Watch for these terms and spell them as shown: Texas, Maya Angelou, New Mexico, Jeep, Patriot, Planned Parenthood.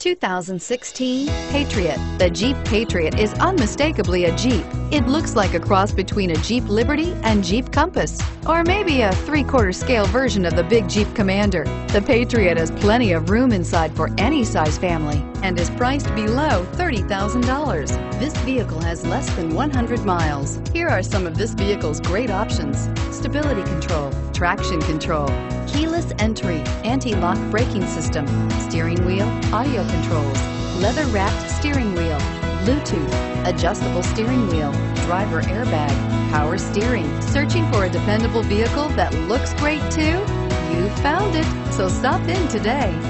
2016 Patriot. The Jeep Patriot is unmistakably a Jeep. It looks like a cross between a Jeep Liberty and Jeep Compass, or maybe a 3/4 scale version of the big Jeep Commander. The Patriot has plenty of room inside for any size family and is priced below $30,000. This vehicle has less than 100 miles. Here are some of this vehicle's great options: stability control, traction control, keyless entry, anti-lock braking system, steering wheel audio controls, leather-wrapped steering wheel, Bluetooth, adjustable steering wheel, driver airbag, power steering. Searching for a dependable vehicle that looks great too? You found it, so stop in today.